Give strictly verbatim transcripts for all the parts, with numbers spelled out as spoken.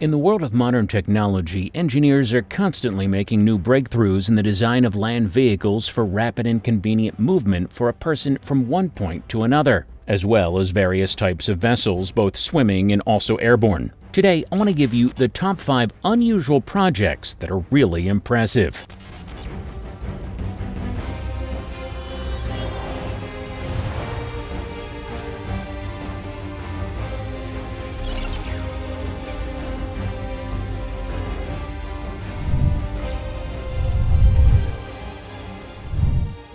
In the world of modern technology, engineers are constantly making new breakthroughs in the design of land vehicles for rapid and convenient movement for a person from one point to another, as well as various types of vessels, both swimming and also airborne. Today, I want to give you the top five unusual projects that are really impressive.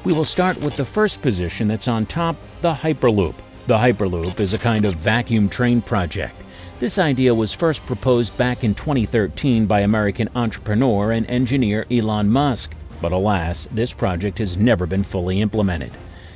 We will start with the first position that's on top, the Hyperloop. The Hyperloop is a kind of vacuum train project. This idea was first proposed back in twenty thirteen by American entrepreneur and engineer Elon Musk, but alas, this project has never been fully implemented.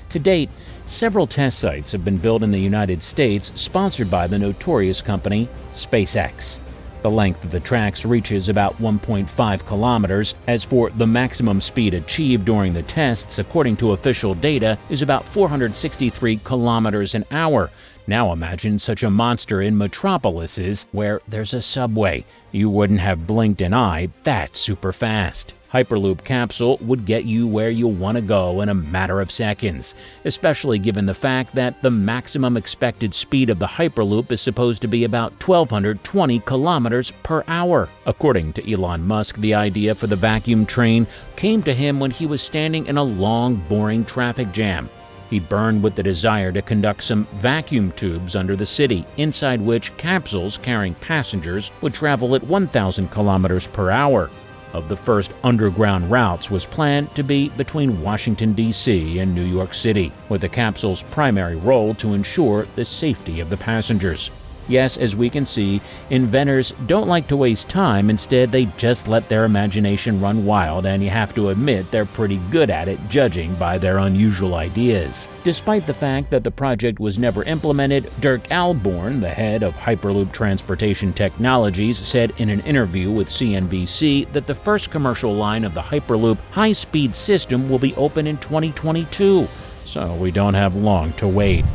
To date, several test sites have been built in the United States, sponsored by the notorious company SpaceX. The length of the tracks reaches about one point five kilometers. As for the maximum speed achieved during the tests, according to official data, is about four hundred sixty-three kilometers an hour. Now imagine such a monster in metropolises where there's a subway. You wouldn't have blinked an eye, that's super fast. Hyperloop capsule would get you where you want to go in a matter of seconds, especially given the fact that the maximum expected speed of the Hyperloop is supposed to be about one thousand two hundred twenty kilometers per hour. According to Elon Musk, the idea for the vacuum train came to him when he was standing in a long, boring traffic jam. He burned with the desire to conduct some vacuum tubes under the city, inside which capsules carrying passengers would travel at one thousand kilometers per hour. Of the first underground routes was planned to be between Washington, D C and New York City, with the capsule's primary role to ensure the safety of the passengers. Yes, as we can see, inventors don't like to waste time. Instead, they just let their imagination run wild, and you have to admit they're pretty good at it, judging by their unusual ideas. Despite the fact that the project was never implemented, Dirk Alborn, the head of Hyperloop Transportation Technologies, said in an interview with C N B C that the first commercial line of the Hyperloop high-speed system will be open in twenty twenty-two, so we don't have long to wait.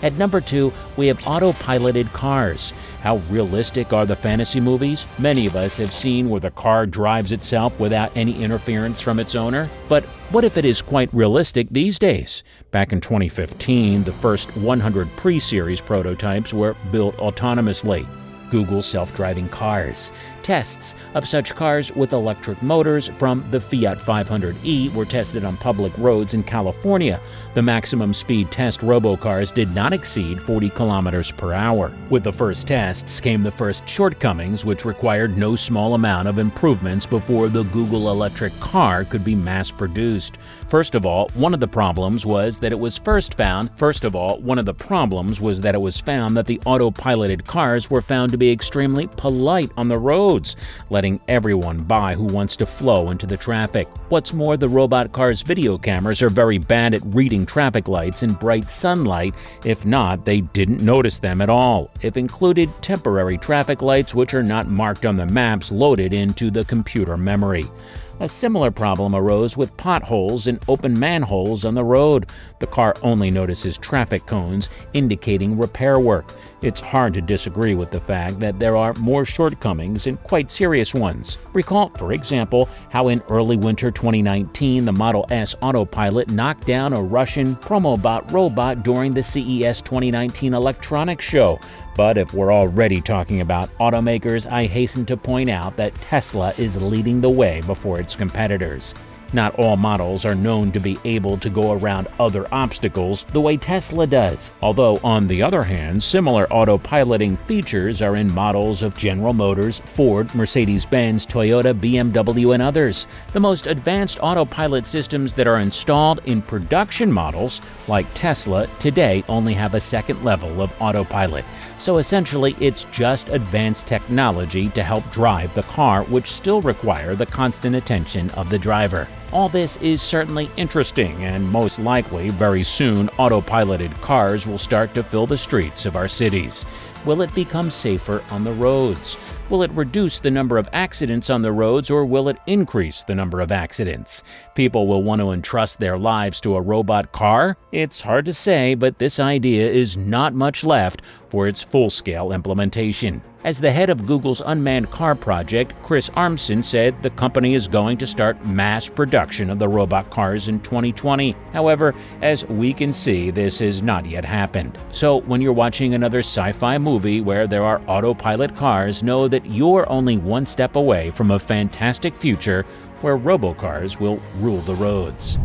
At number two, we have autopiloted cars. How realistic are the fantasy movies? Many of us have seen where the car drives itself without any interference from its owner. But what if it is quite realistic these days? Back in twenty fifteen, the first one hundred pre-series prototypes were built autonomously. Google self-driving cars. Tests of such cars with electric motors from the Fiat five hundred e were tested on public roads in California. The maximum speed test robocars did not exceed forty kilometers per hour. With the first tests came the first shortcomings, which required no small amount of improvements before the Google electric car could be mass-produced. First of all, one of the problems was that it was first found. First of all, one of the problems was that it was found that the autopiloted cars were found to be extremely polite on the roads, letting everyone by who wants to flow into the traffic. What's more, the robot car's video cameras are very bad at reading traffic lights in bright sunlight. If not, they didn't notice them at all. If included, temporary traffic lights which are not marked on the maps loaded into the computer memory. A similar problem arose with potholes and open manholes on the road. The car only notices traffic cones indicating repair work. It's hard to disagree with the fact that there are more shortcomings and quite serious ones. Recall, for example, how in early winter twenty nineteen, the Model S Autopilot knocked down a Russian Promobot robot during the C E S twenty nineteen electronics show. But if we're already talking about automakers, I hasten to point out that Tesla is leading the way before its competitors. Not all models are known to be able to go around other obstacles the way Tesla does, although on the other hand, similar autopiloting features are in models of General Motors, Ford, Mercedes-Benz, Toyota, B M W, and others. The most advanced autopilot systems that are installed in production models, like Tesla, today only have a second level of autopilot. So essentially, it's just advanced technology to help drive the car, which still require the constant attention of the driver. All this is certainly interesting, and most likely, very soon, autopiloted cars will start to fill the streets of our cities. Will it become safer on the roads? Will it reduce the number of accidents on the roads, or will it increase the number of accidents? People will want to entrust their lives to a robot car? It's hard to say, but this idea is not much left for its full-scale implementation. As the head of Google's unmanned car project, Chris Armson, said the company is going to start mass production of the robot cars in twenty twenty. However, as we can see, this has not yet happened. So when you're watching another sci-fi movie where there are autopilot cars, know that you're only one step away from a fantastic future where robocars will rule the roads.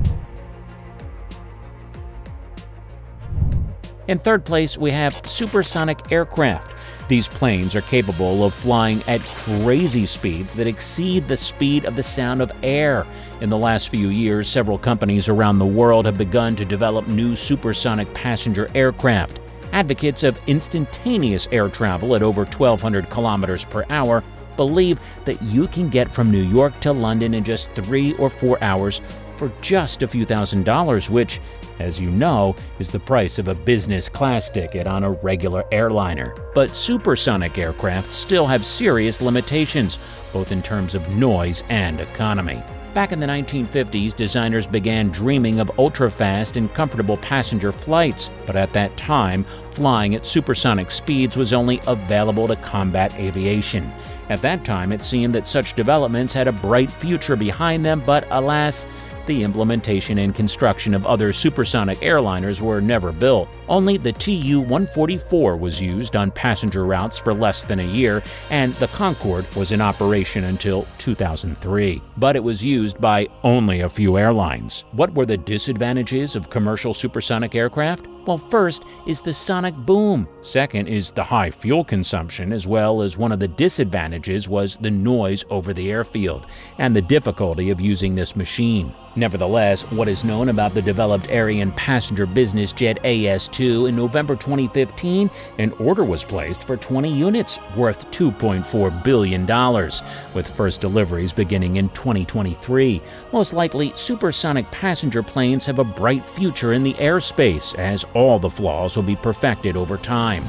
In third place, we have supersonic aircraft. These planes are capable of flying at crazy speeds that exceed the speed of the sound of air. In the last few years, several companies around the world have begun to develop new supersonic passenger aircraft. Advocates of instantaneous air travel at over twelve hundred kilometers per hour believe that you can get from New York to London in just three or four hours for just a few thousand dollars, which, as you know, is the price of a business class ticket on a regular airliner. But supersonic aircraft still have serious limitations, both in terms of noise and economy. Back in the nineteen fifties, designers began dreaming of ultra-fast and comfortable passenger flights, but at that time, flying at supersonic speeds was only available to combat aviation. At that time, it seemed that such developments had a bright future behind them, but alas, the implementation and construction of other supersonic airliners were never built. Only the T U one forty-four was used on passenger routes for less than a year, and the Concorde was in operation until two thousand three. But it was used by only a few airlines. What were the disadvantages of commercial supersonic aircraft? Well, first is the sonic boom. Second is the high fuel consumption, as well as one of the disadvantages was the noise over the airfield and the difficulty of using this machine. Nevertheless, what is known about the developed Aerion passenger business jet A S two, in November twenty fifteen, an order was placed for twenty units worth two point four billion dollars, with first deliveries beginning in twenty twenty-three. Most likely, supersonic passenger planes have a bright future in the airspace, as all the flaws will be perfected over time.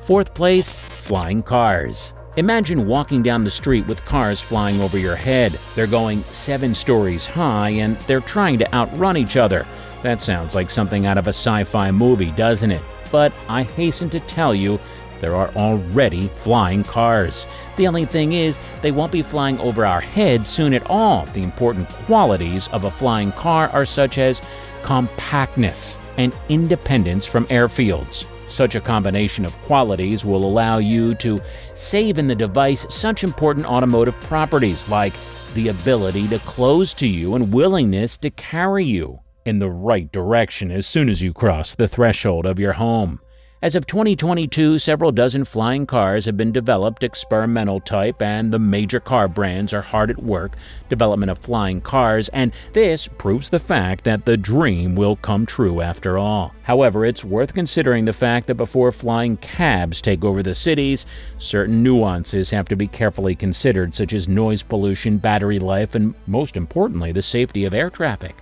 Fourth place, flying cars. Imagine walking down the street with cars flying over your head. They're going seven stories high and they're trying to outrun each other. That sounds like something out of a sci-fi movie, doesn't it? But I hasten to tell you, there are already flying cars. The only thing is, they won't be flying over our heads soon at all. The important qualities of a flying car are such as compactness and independence from airfields. Such a combination of qualities will allow you to save in the device such important automotive properties like the ability to close to you and willingness to carry you in the right direction as soon as you cross the threshold of your home. As of twenty twenty-two, several dozen flying cars have been developed, experimental type, and the major car brands are hard at work development of flying cars, and this proves the fact that the dream will come true after all. However, it's worth considering the fact that before flying cabs take over the cities, certain nuances have to be carefully considered, such as noise pollution, battery life, and most importantly, the safety of air traffic.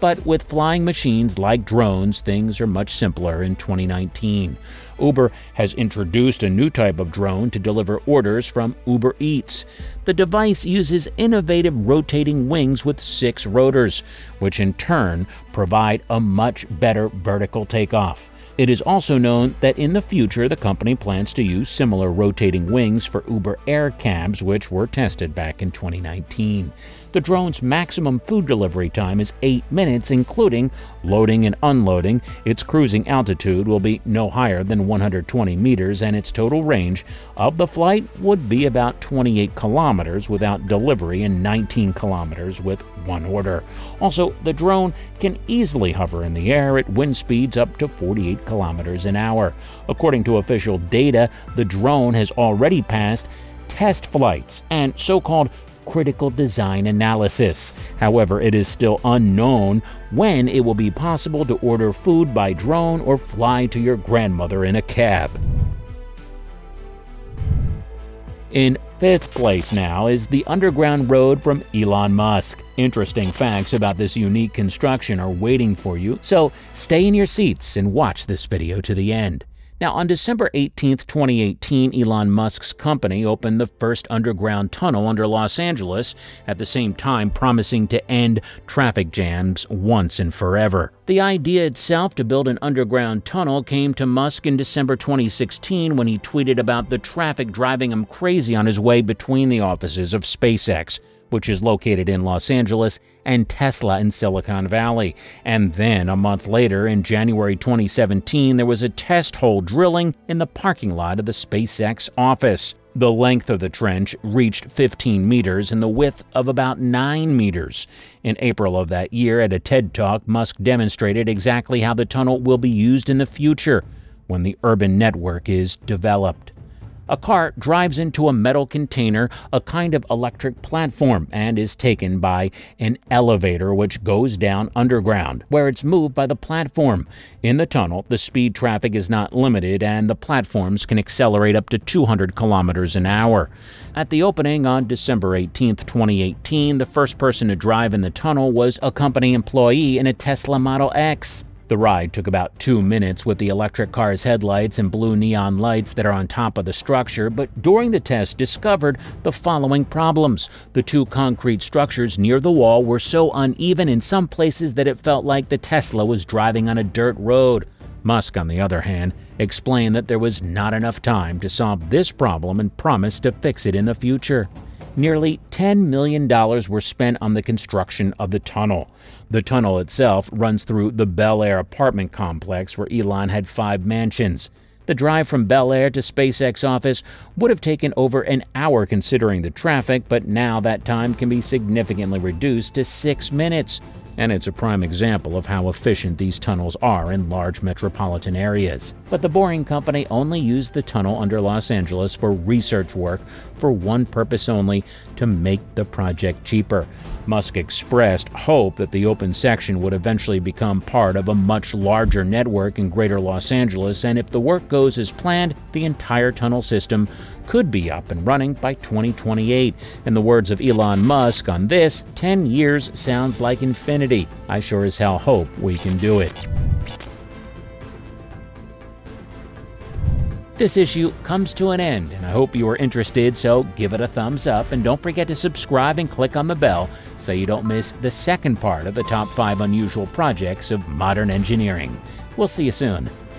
But with flying machines like drones, things are much simpler in twenty nineteen. Uber has introduced a new type of drone to deliver orders from Uber Eats. The device uses innovative rotating wings with six rotors, which in turn provide a much better vertical takeoff. It is also known that in the future, the company plans to use similar rotating wings for Uber Air cabs, which were tested back in twenty nineteen. The drone's maximum food delivery time is eight minutes, including loading and unloading. Its cruising altitude will be no higher than one hundred twenty meters, and its total range of the flight would be about twenty-eight kilometers without delivery and nineteen kilometers with one order. Also, the drone can easily hover in the air at wind speeds up to forty-eight kilometers an hour. According to official data, the drone has already passed test flights and so-called critical design analysis. However, it is still unknown when it will be possible to order food by drone or fly to your grandmother in a cab. In Fifth place now is the Underground Road from Elon Musk. Interesting facts about this unique construction are waiting for you, so stay in your seats and watch this video to the end. Now, on December eighteenth twenty eighteen, Elon Musk's company opened the first underground tunnel under Los Angeles, at the same time promising to end traffic jams once and forever. The idea itself to build an underground tunnel came to Musk in December twenty sixteen when he tweeted about the traffic driving him crazy on his way between the offices of SpaceX, which is located in Los Angeles, and Tesla in Silicon Valley. And then a month later, in January twenty seventeen, there was a test hole drilling in the parking lot of the SpaceX office. The length of the trench reached fifteen meters and the width of about nine meters. In April of that year, at a TED Talk, Musk demonstrated exactly how the tunnel will be used in the future when the urban network is developed. A car drives into a metal container, a kind of electric platform, and is taken by an elevator which goes down underground, where it's moved by the platform. In the tunnel, the speed traffic is not limited, and the platforms can accelerate up to two hundred kilometers an hour. At the opening on December eighteenth twenty eighteen, the first person to drive in the tunnel was a company employee in a Tesla Model X. The ride took about two minutes with the electric car's headlights and blue neon lights that are on top of the structure, but during the test discovered the following problems. The two concrete structures near the wall were so uneven in some places that it felt like the Tesla was driving on a dirt road. Musk, on the other hand, explained that there was not enough time to solve this problem and promised to fix it in the future. Nearly ten million dollars were spent on the construction of the tunnel. The tunnel itself runs through the Bel Air apartment complex where Elon had five mansions. The drive from Bel Air to SpaceX office would have taken over an hour considering the traffic, but now that time can be significantly reduced to six minutes. And it's a prime example of how efficient these tunnels are in large metropolitan areas. But the Boring Company only used the tunnel under Los Angeles for research work for one purpose only: to make the project cheaper. Musk expressed hope that the open section would eventually become part of a much larger network in greater Los Angeles, and if the work goes as planned, the entire tunnel system could be up and running by twenty twenty-eight. In the words of Elon Musk on this, ten years sounds like infinity. I sure as hell hope we can do it. This issue comes to an end, and I hope you were interested, so give it a thumbs up and don't forget to subscribe and click on the bell so you don't miss the second part of the top five unusual projects of modern engineering. We'll see you soon.